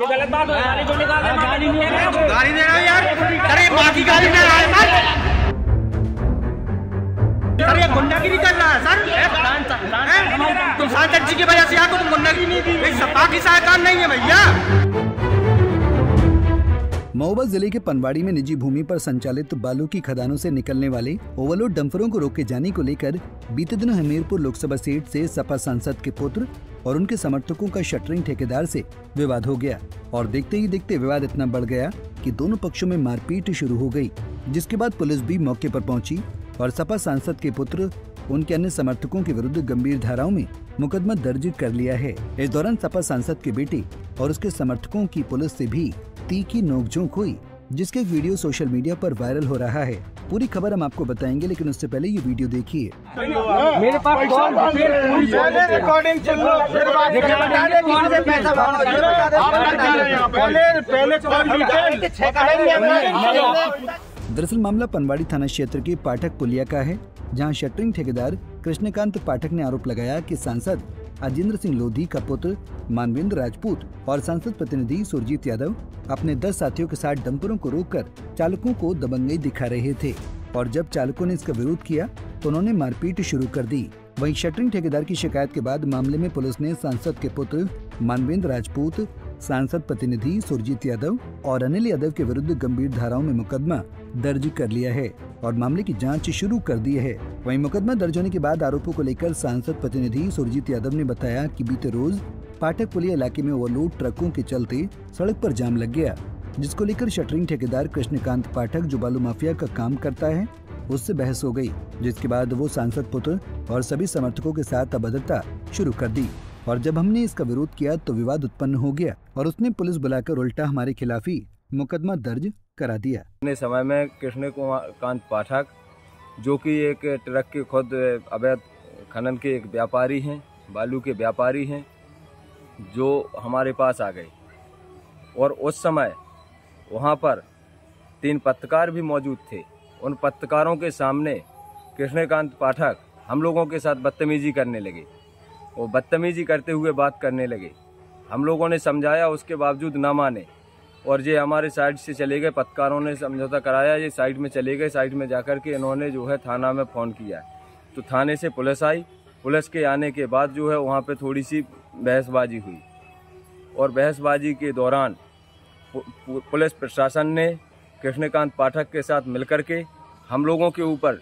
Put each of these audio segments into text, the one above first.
ये गलत बात है, गाली क्यों निकाल रहे हैं? गाली दे रहा है यार। अरे बाकी गाली दे रहा है मत। सर ये गुंडागिरी कर रहा है सर। तुम सांसद जी की वजह से आपको गुंडागिरी नहीं दी। ये सपा की सरकार नहीं है भैया। महोबा जिले के पनवाड़ी में निजी भूमि पर संचालित बालू की खदानों से निकलने वाले ओवरलोड डंपरों को रोके जाने को लेकर बीते दिन हमीरपुर लोकसभा सीट से सपा सांसद के पुत्र और उनके समर्थकों का शटरिंग ठेकेदार से विवाद हो गया और देखते ही देखते विवाद इतना बढ़ गया कि दोनों पक्षों में मारपीट शुरू हो गई, जिसके बाद पुलिस भी मौके पर पहुंची और सपा सांसद के पुत्र उनके अन्य समर्थकों के विरुद्ध गंभीर धाराओं में मुकदमा दर्ज कर लिया है। इस दौरान सपा सांसद के बेटे और उसके समर्थकों की पुलिस से भी तीखी नोकझोंक हुई, जिसके वीडियो सोशल मीडिया पर वायरल हो रहा है। पूरी खबर हम आपको बताएंगे, लेकिन उससे पहले ये वीडियो देखिए। मेरे पास रिकॉर्डिंग चल रही। दरअसल मामला पनवाड़ी थाना क्षेत्र के पाठक पुलिया का है, जहां शटरिंग ठेकेदार कृष्णकांत पाठक ने आरोप लगाया कि सांसद अजेंद्र सिंह लोधी का पुत्र मानवेंद्र राजपूत और सांसद प्रतिनिधि सुरजीत यादव अपने 10 साथियों के साथ डंपरों को रोककर चालकों को दबंगई दिखा रहे थे और जब चालकों ने इसका विरोध किया तो उन्होंने मारपीट शुरू कर दी। वहीं शटरिंग ठेकेदार की शिकायत के बाद मामले में पुलिस ने सांसद के पुत्र मानवेंद्र राजपूत, सांसद प्रतिनिधि सुरजीत यादव और अनिल यादव के विरुद्ध गंभीर धाराओं में मुकदमा दर्ज कर लिया है और मामले की जांच शुरू कर दी है। वहीं मुकदमा दर्ज होने के बाद आरोपों को लेकर सांसद प्रतिनिधि सुरजीत यादव ने बताया कि बीते रोज पाठक पुलिया इलाके में ओवरलोड ट्रकों के चलते सड़क पर जाम लग गया, जिसको लेकर शटरिंग ठेकेदार कृष्णकांत पाठक जो बालू माफिया का काम करता है उससे बहस हो गई, जिसके बाद वो सांसद पुत्र और सभी समर्थकों के साथ अभद्रता शुरू कर दी और जब हमने इसका विरोध किया तो विवाद उत्पन्न हो गया और उसने पुलिस बुलाकर उल्टा हमारे खिलाफ ही मुकदमा दर्ज करा दिया। अपने समय में कृष्णकांत पाठक जो कि एक ट्रक के खुद अवैध खनन के एक व्यापारी हैं, बालू के व्यापारी हैं, जो हमारे पास आ गए और उस समय वहां पर 3 पत्रकार भी मौजूद थे। उन पत्रकारों के सामने कृष्णकांत पाठक हम लोगों के साथ बदतमीजी करने लगे। वो बदतमीजी करते हुए बात करने लगे। हम लोगों ने समझाया, उसके बावजूद ना माने और ये हमारे साइड से चले गए। पत्रकारों ने समझौता कराया, ये साइड में चले गए। साइड में जाकर के इन्होंने जो है थाना में फ़ोन किया तो थाने से पुलिस आई। पुलिस के आने के बाद जो है वहाँ पे थोड़ी सी बहसबाजी हुई और बहसबाजी के दौरान पुलिस प्रशासन ने कृष्णकांत पाठक के साथ मिलकर के हम लोगों के ऊपर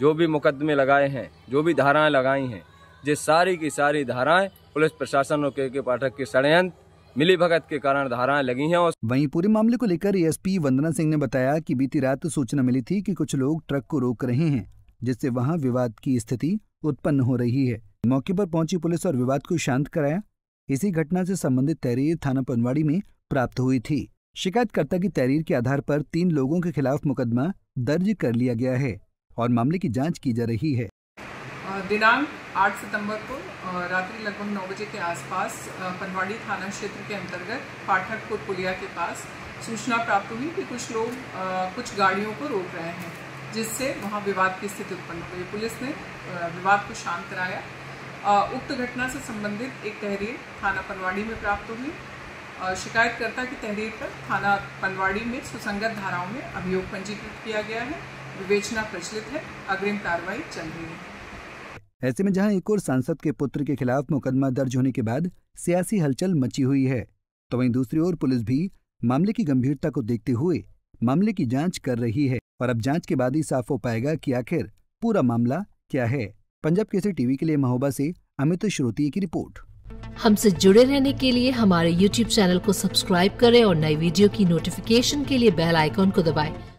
जो भी मुकदमे लगाए हैं, जो भी धाराएँ लगाई हैं, ये सारी की सारी धाराएँ पुलिस प्रशासन और के पाठक के षडयंत्र मिली भगत के कारण धाराएं लगी हैं। वहीं पूरे मामले को लेकर एसपी वंदना सिंह ने बताया कि बीती रात सूचना मिली थी कि कुछ लोग ट्रक को रोक रहे हैं, जिससे वहां विवाद की स्थिति उत्पन्न हो रही है। मौके पर पहुंची पुलिस और विवाद को शांत कराया। इसी घटना से संबंधित तहरीर थाना पनवाड़ी में प्राप्त हुई थी। शिकायतकर्ता की तहरीर के आधार पर 3 लोगों के खिलाफ मुकदमा दर्ज कर लिया गया है और मामले की जाँच की जा रही है। दिनांक 8 सितंबर को रात्रि लगभग 9 बजे के आसपास पनवाड़ी थाना क्षेत्र के अंतर्गत पाठकपुर पुलिया के पास सूचना प्राप्त हुई कि कुछ लोग कुछ गाड़ियों को रोक रहे हैं, जिससे वहां विवाद की स्थिति उत्पन्न हुई। पुलिस ने विवाद को शांत कराया। उक्त घटना से संबंधित एक तहरीर थाना पनवाड़ी में प्राप्त हुई। शिकायतकर्ता की तहरीर पर थाना पनवाड़ी में सुसंगत धाराओं में अभियोग पंजीकृत किया गया है। विवेचना प्रचलित है, अग्रिम कार्रवाई चल रही है। ऐसे में जहां एक और सांसद के पुत्र के खिलाफ मुकदमा दर्ज होने के बाद सियासी हलचल मची हुई है, तो वहीं दूसरी ओर पुलिस भी मामले की गंभीरता को देखते हुए मामले की जांच कर रही है और अब जांच के बाद ही साफ हो पाएगा कि आखिर पूरा मामला क्या है। पंजाब केसरी टीवी के लिए महोबा से अमित श्रोती की रिपोर्ट। हमसे जुड़े रहने के लिए हमारे YouTube चैनल को सब्सक्राइब करें और नई वीडियो की नोटिफिकेशन के लिए बेल आइकॉन को दबाएं।